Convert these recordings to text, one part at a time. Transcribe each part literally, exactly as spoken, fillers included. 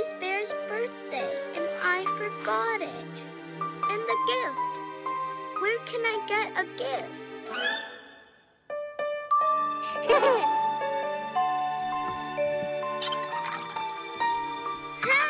Teddy's Bear's birthday, and I forgot it. And the gift. Where can I get a gift? Happy birthday, Bear! Ooh.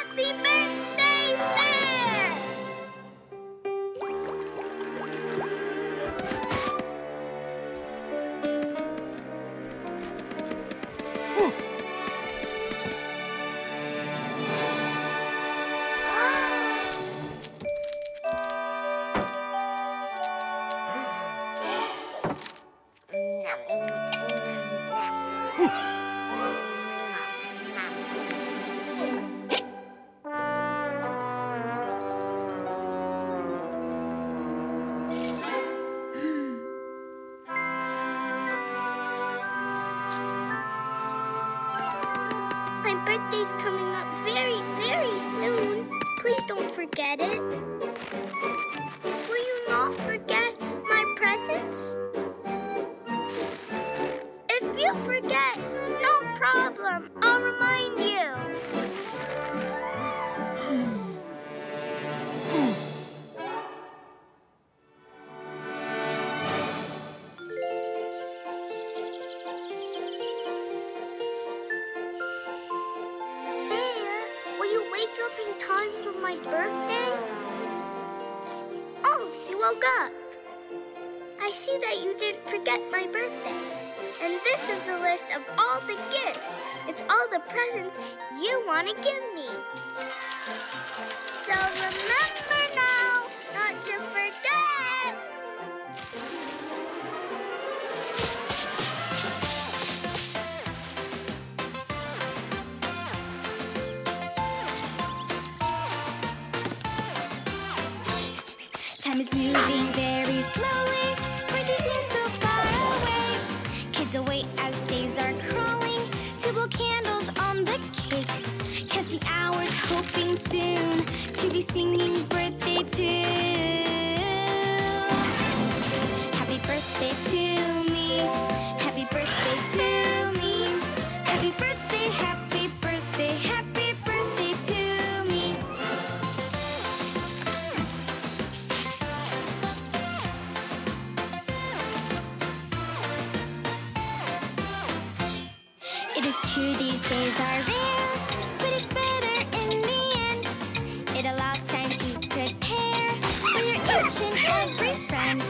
My birthday's coming up very, very soon. Please don't forget it. Will you not forget my presents? If you forget, no problem. I'll remind you. Wake up in time for my birthday? Oh, you woke up. I see that you didn't forget my birthday. And this is the list of all the gifts. It's all the presents you want to give me. So remember now not to forget. Time is moving very slowly. Birthday seems so far away. Kids awake as days are crawling. To blow candles on the cake. Counting hours, hoping soon to be singing birthday tune. Happy birthday to me. Happy birthday to me. Happy birthday, happy. True, these days are rare, but it's better in the end. It allows time to prepare for your each and every friend.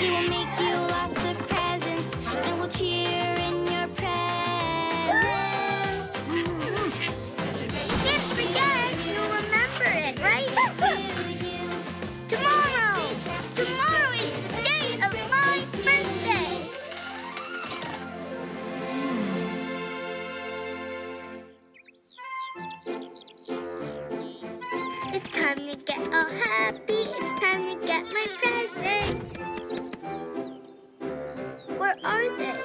They will make you lots of presents and will cheer in your presence. Can't forget, you'll remember it, right? Tomorrow! Tomorrow is the day of my birthday! It's time to get all happy. It's time to get my presents. Where are they?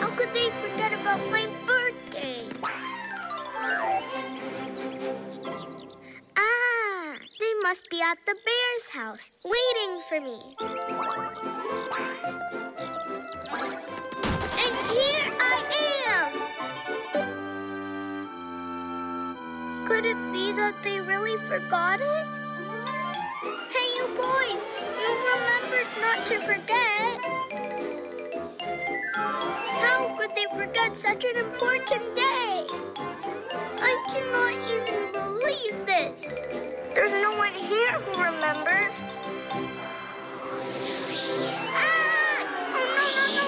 How could they forget about my birthday? Ah, they must be at the bear's house, waiting for me. And here I am! Could it be that they really forgot it? Hey, you boys, you remembered not to forget. How could they forget such an important day? I cannot even believe this. There's no one here who remembers. Ah! Oh, no, no, no, no!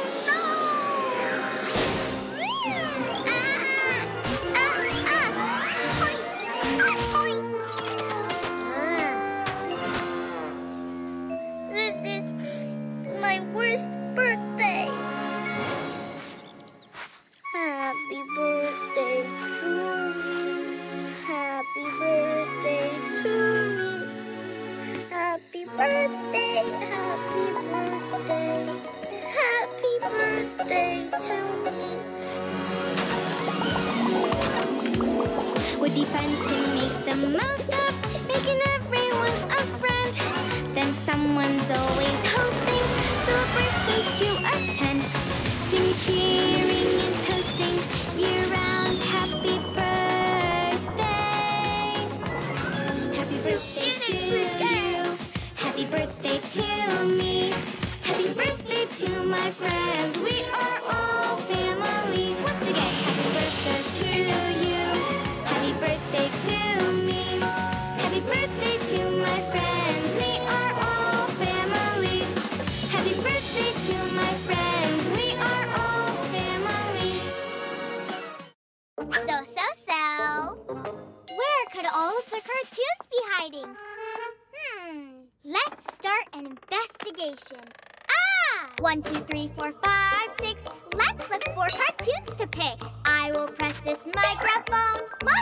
Would be fun to make the most of making everyone a friend. Then someone's always hosting celebrations to attend. Singing, cheering, and toasting year round. Let's start an investigation. Ah! One, two, three, four, five, six. Let's look for cartoons to pick. I will press this microphone.